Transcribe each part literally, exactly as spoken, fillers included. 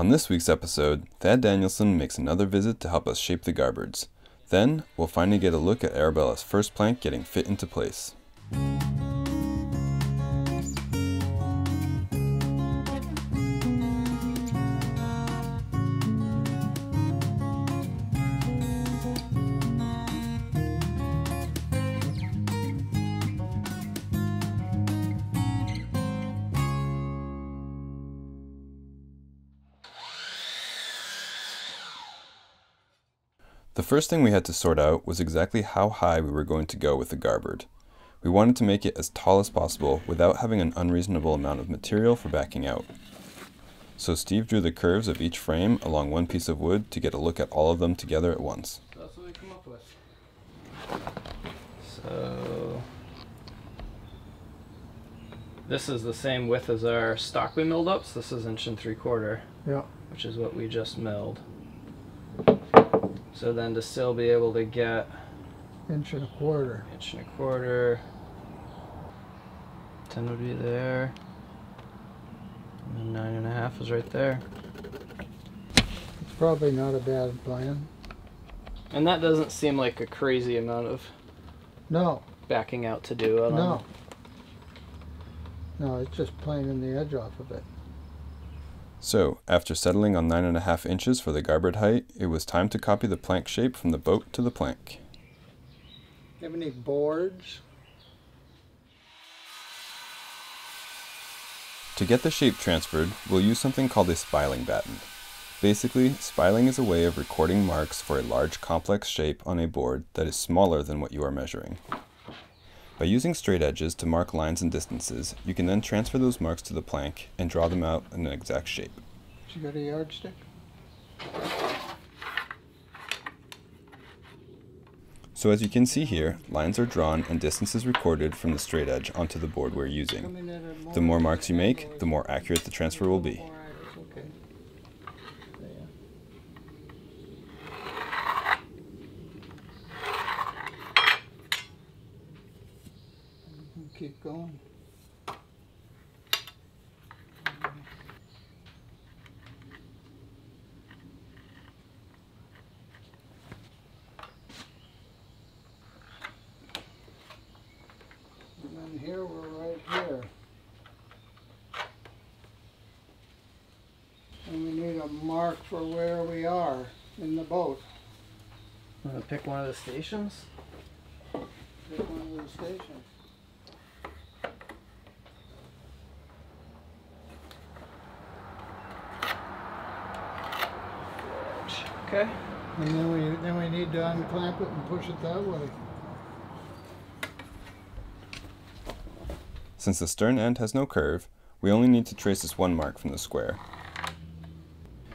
On this week's episode, Thad Danielson makes another visit to help us shape the garbage. Then, we'll finally get a look at Arabella's first plant getting fit into place. The first thing we had to sort out was exactly how high we were going to go with the garboard. We wanted to make it as tall as possible without having an unreasonable amount of material for backing out. So Steve drew the curves of each frame along one piece of wood to get a look at all of them together at once. That's what we come up with. So this is the same width as our stock we milled up, so this is inch and three quarter. Yeah. Which is what we just milled. So then to still be able to get inch and a quarter. Inch and a quarter. ten would be there. And then nine and a half is right there. It's probably not a bad plan. And that doesn't seem like a crazy amount of no backing out to do. I don't no. Know. No, it's just planing the edge off of it. So, after settling on nine and a half inches for the garboard height, it was time to copy the plank shape from the boat to the plank. You have any boards? To get the shape transferred, we'll use something called a spiling batten. Basically, spiling is a way of recording marks for a large complex shape on a board that is smaller than what you are measuring. By using straight edges to mark lines and distances, you can then transfer those marks to the plank and draw them out in an exact shape. You got a yardstick? So as you can see here, lines are drawn and distances recorded from the straight edge onto the board we're using. The more marks you make, the more accurate the transfer will be. Keep going. And then here we're right here. And we need a mark for where we are in the boat. I'm going to pick one of the stations. Pick one of the stations. Okay. And then we, then we need to unclamp it and push it that way. Since the stern end has no curve, we only need to trace this one mark from the square.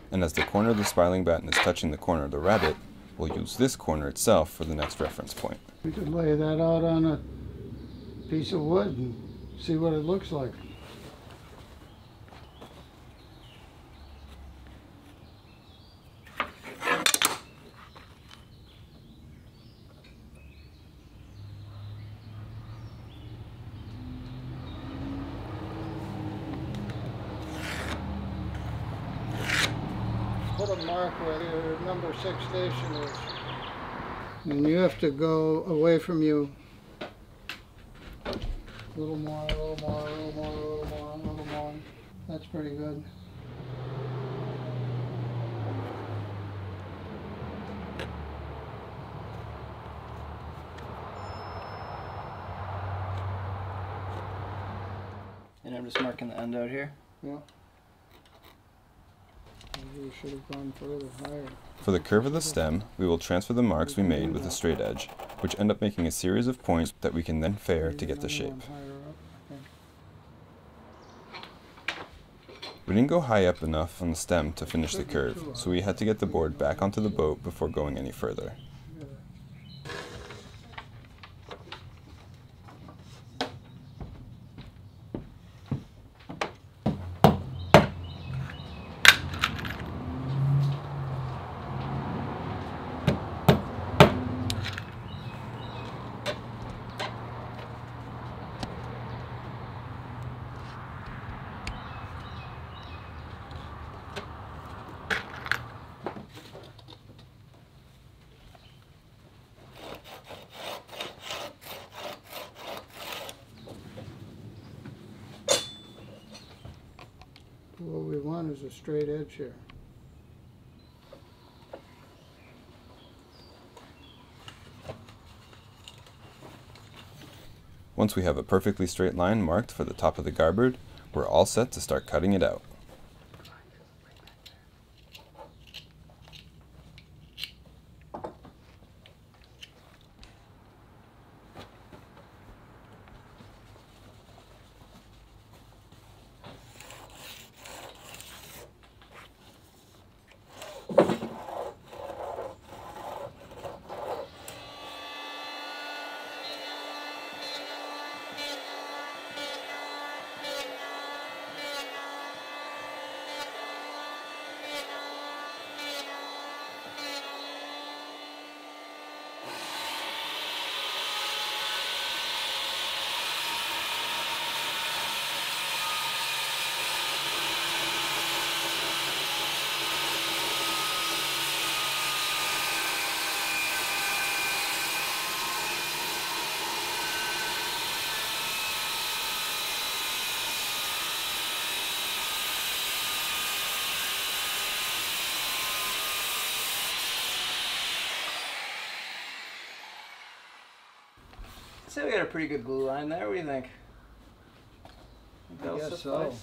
And as the corner of the spiling batten is touching the corner of the rabbit, we'll use this corner itself for the next reference point. We could lay that out on a piece of wood and see what it looks like. Put a mark where your number six station is. And you have to go away from you. A little more, a little more, a little more, a little more, a little more. That's pretty good. And I'm just marking the end out here? Yeah. We should have gone further higher. For the curve of the stem, we will transfer the marks we made with a straight edge, which end up making a series of points that we can then fare to get the shape. We didn't go high up enough on the stem to finish the curve, so we had to get the board back onto the boat before going any further. what we want is a straight edge here. Once we have a perfectly straight line marked for the top of the garboard, we're all set to start cutting it out. I'd say we got a pretty good glue line there. What do you think? I guess so.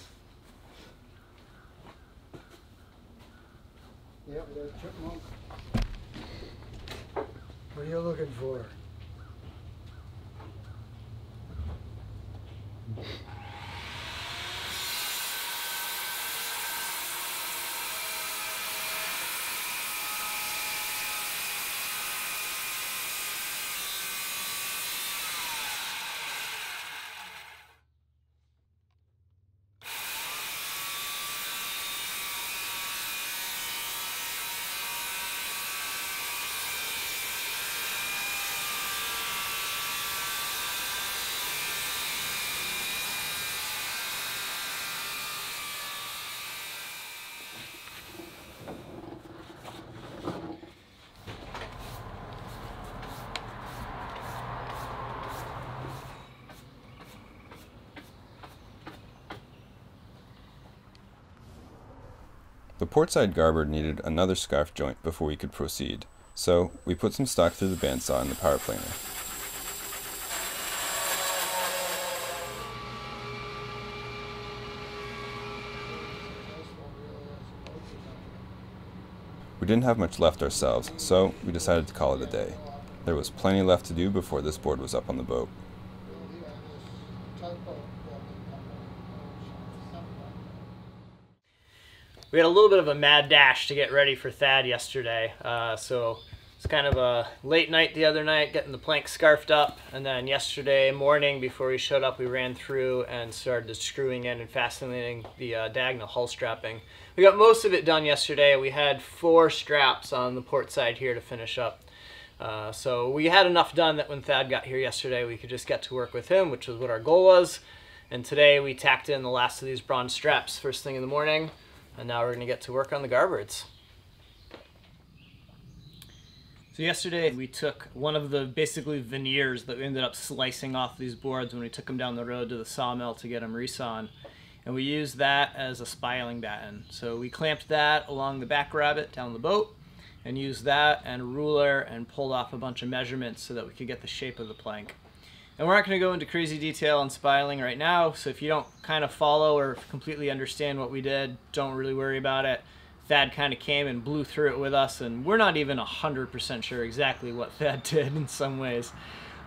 Yep, there's a chipmunk. What are you looking for? The portside garboard needed another scarf joint before we could proceed, so we put some stock through the bandsaw in the power planer. We didn't have much left ourselves, so we decided to call it a day. There was plenty left to do before this board was up on the boat. We had a little bit of a mad dash to get ready for Thad yesterday, uh, so it's kind of a late night the other night, getting the plank scarfed up, and then yesterday morning before we showed up, we ran through and started screwing in and fastening the uh, diagonal hull strapping. We got most of it done yesterday. We had four straps on the port side here to finish up. Uh, so we had enough done that when Thad got here yesterday, we could just get to work with him, which was what our goal was. And today we tacked in the last of these bronze straps first thing in the morning. And now we're going to get to work on the garboards. So yesterday we took one of the basically veneers that we ended up slicing off these boards when we took them down the road to the sawmill to get them resawn. And we used that as a spiling batten. So we clamped that along the back rabbit down the boat and used that and a ruler and pulled off a bunch of measurements so that we could get the shape of the plank. And we're not going to go into crazy detail on spiling right now, so if you don't kind of follow or completely understand what we did, don't really worry about it. Thad kind of came and blew through it with us, and we're not even one hundred percent sure exactly what Thad did in some ways.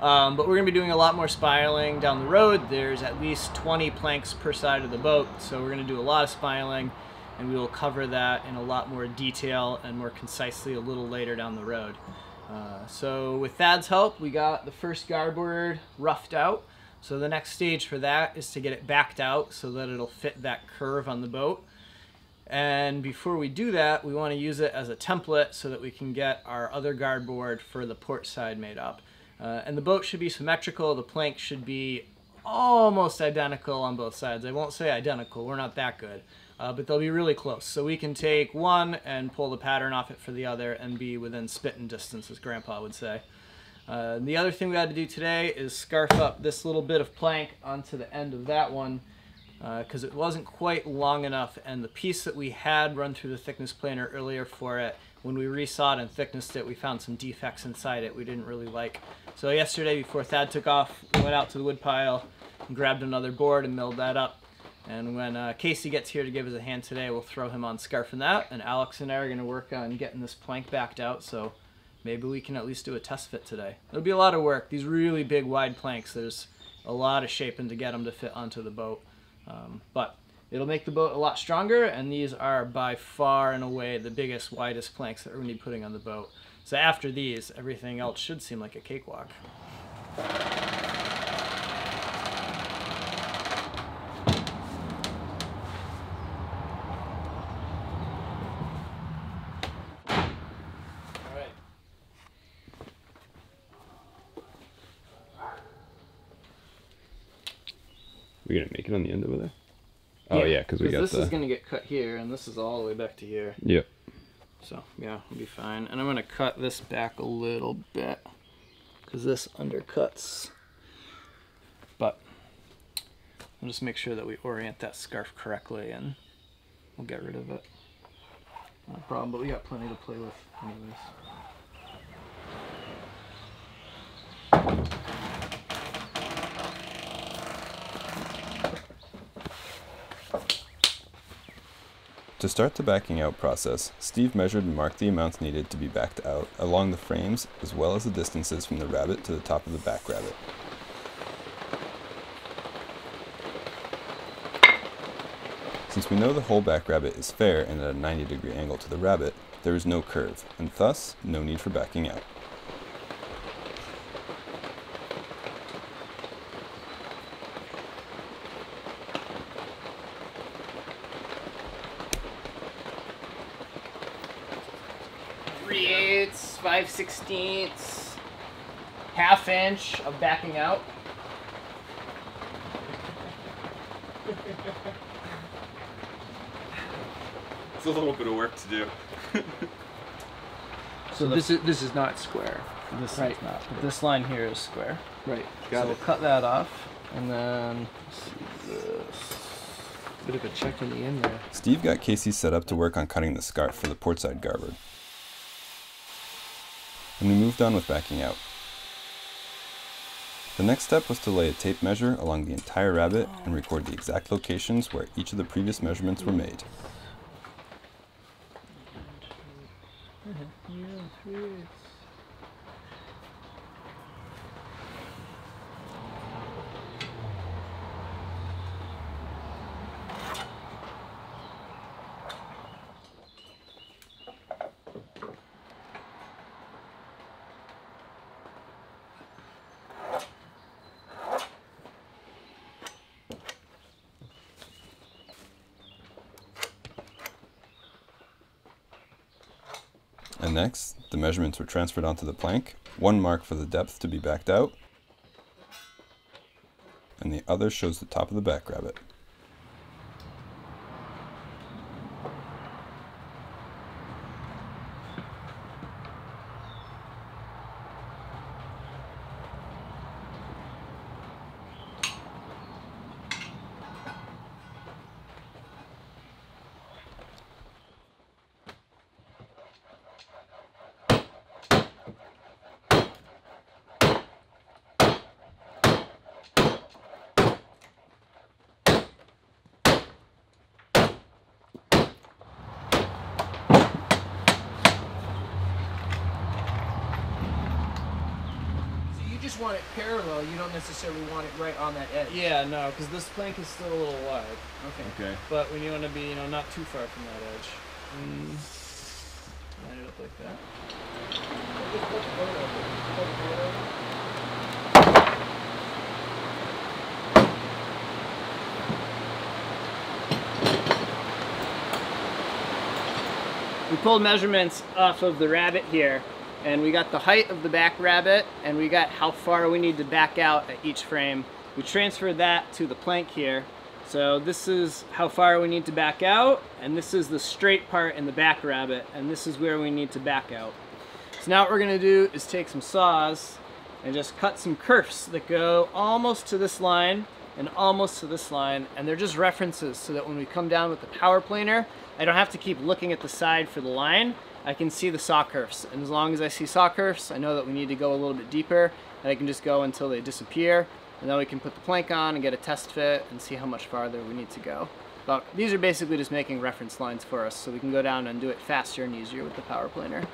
Um, but we're going to be doing a lot more spiling down the road. There's at least twenty planks per side of the boat, so we're going to do a lot of spiling, and we will cover that in a lot more detail and more concisely a little later down the road. Uh, so with Thad's help, we got the first garboard roughed out. So the next stage for that is to get it backed out so that it'll fit that curve on the boat. And before we do that, we want to use it as a template so that we can get our other garboard for the port side made up. Uh, and the boat should be symmetrical. The plank should be almost identical on both sides. I won't say identical, we're not that good. Uh, but they'll be really close. So we can take one and pull the pattern off it for the other and be within spitting distance, as Grandpa would say. Uh, the other thing we had to do today is scarf up this little bit of plank onto the end of that one because uh, it wasn't quite long enough, and the piece that we had run through the thickness planer earlier for it, when we resawed and thicknessed it, we found some defects inside it we didn't really like. So yesterday, before Thad took off, we went out to the wood pile and grabbed another board and milled that up. And when uh, Casey gets here to give us a hand today, we'll throw him on scarfing that, and Alex and I are going to work on getting this plank backed out, so maybe we can at least do a test fit today. It'll be a lot of work. These really big, wide planks, there's a lot of shaping to get them to fit onto the boat. Um, but it'll make the boat a lot stronger, and these are by far and away the biggest, widest planks that we're going to be putting on the boat. So after these, everything else should seem like a cakewalk. We're gonna make it on the end over there. Oh yeah, because yeah, we got this the... is gonna get cut here, and this is all the way back to here. Yep. So yeah, it'll be fine. And I'm gonna cut this back a little bit because this undercuts. But I'll just make sure that we orient that scarf correctly, and we'll get rid of it. Not a problem, but we got plenty to play with, anyways. To start the backing out process, Steve measured and marked the amounts needed to be backed out along the frames, as well as the distances from the rabbit to the top of the back rabbit. Since we know the whole back rabbit is fair and at a ninety degree angle to the rabbit, there is no curve, and thus no need for backing out. five sixteenths, half inch of backing out. It's a little bit of work to do. So this is this is not square. This right. Is not. But this line here is square. Right. Got so it. We'll cut that off, and then let's see this. Bit of a check in the end there. Steve got Casey set up to work on cutting the scarf for the portside garboard, and we moved on with backing out. The next step was to lay a tape measure along the entire rabbit and record the exact locations where each of the previous measurements were made. And next, the measurements were transferred onto the plank, one mark for the depth to be backed out, and the other shows the top of the back rabbit. Want it parallel, you don't necessarily want it right on that edge. Yeah, no, because this plank is still a little wide. Okay. Okay. But when you want to be, you know, not too far from that edge. Mm. Line it up like that. We pulled measurements off of the rabbit here, and we got the height of the back rabbit, and we got how far we need to back out at each frame. We transferred that to the plank here. So this is how far we need to back out, and this is the straight part in the back rabbit, and this is where we need to back out. So now what we're gonna do is take some saws and just cut some kerfs that go almost to this line, and almost to this line, and they're just references so that when we come down with the power planer, I don't have to keep looking at the side for the line. I can see the saw curves, and as long as I see saw curves, I know that we need to go a little bit deeper, and I can just go until they disappear, and then we can put the plank on and get a test fit and see how much farther we need to go. But these are basically just making reference lines for us so we can go down and do it faster and easier with the power planer.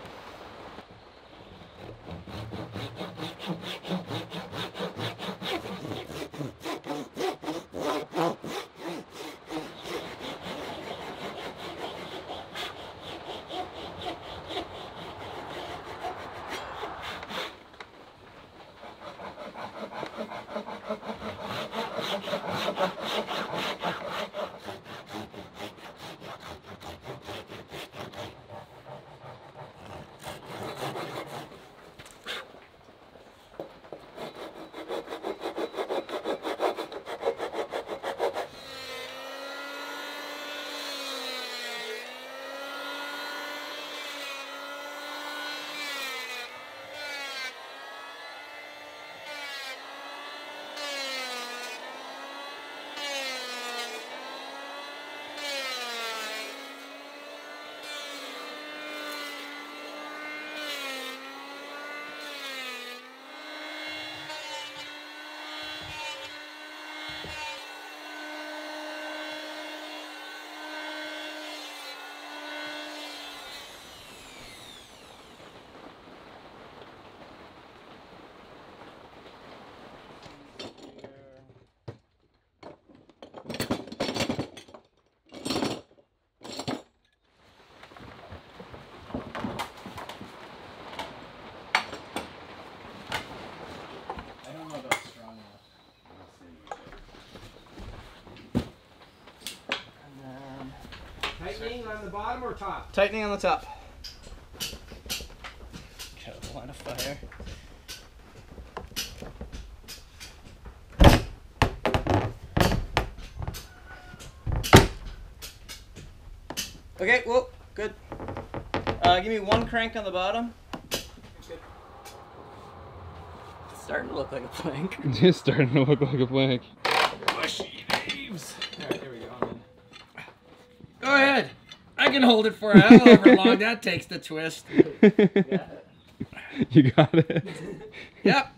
Tightening on the bottom or top? Tightening on the top. Got a line of fire. Okay, whoa, good. Uh, give me one crank on the bottom. Good. It's starting to look like a plank. It's starting to look like a plank. Mushy leaves. Go ahead. I can hold it for however long that takes to twist. Yeah. You got it? Yep.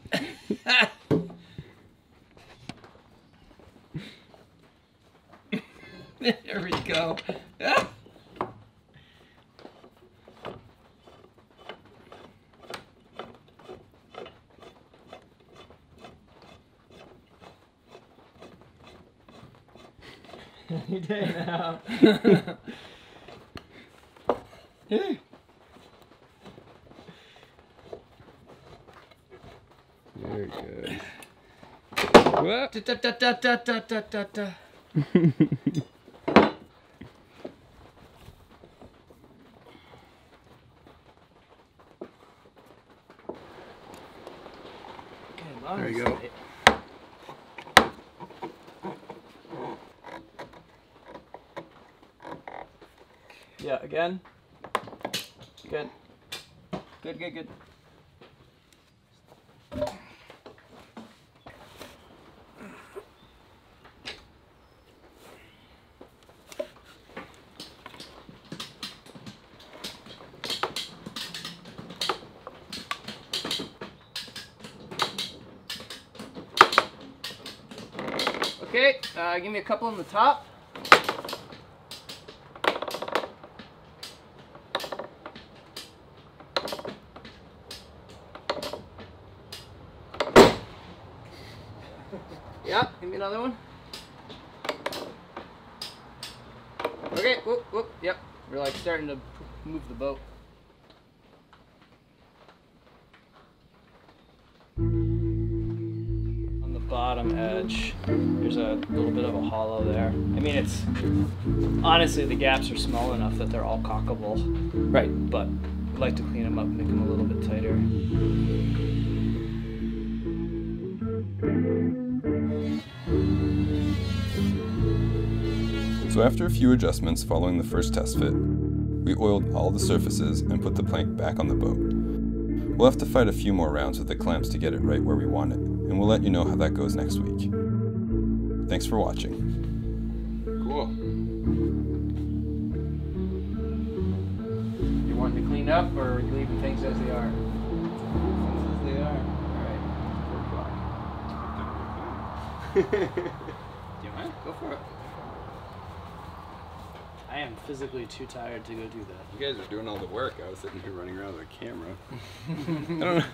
There we go. Any day now. Yeah. Very good. Da, da, da, da, da, da, da, da. There you go. Yeah, again. Good. Good, good, good. Okay, uh, give me a couple on the top. Yeah, give me another one. Okay, whoop, whoop, yep. We're like starting to move the boat. On the bottom edge, there's a little bit of a hollow there. I mean, it's, honestly, the gaps are small enough that they're all caulkable. Right. But I'd like to clean them up and make them a little bit tighter. So after a few adjustments following the first test fit, we oiled all the surfaces and put the plank back on the boat. We'll have to fight a few more rounds with the clamps to get it right where we want it, and we'll let you know how that goes next week. Thanks for watching. Cool. You want to clean up, or are you leaving things as they are? Things as they are. All right. Good luck. Do you mind? Go for it. I am physically too tired to go do that. You guys are doing all the work. I was sitting here running around with a camera. I don't know.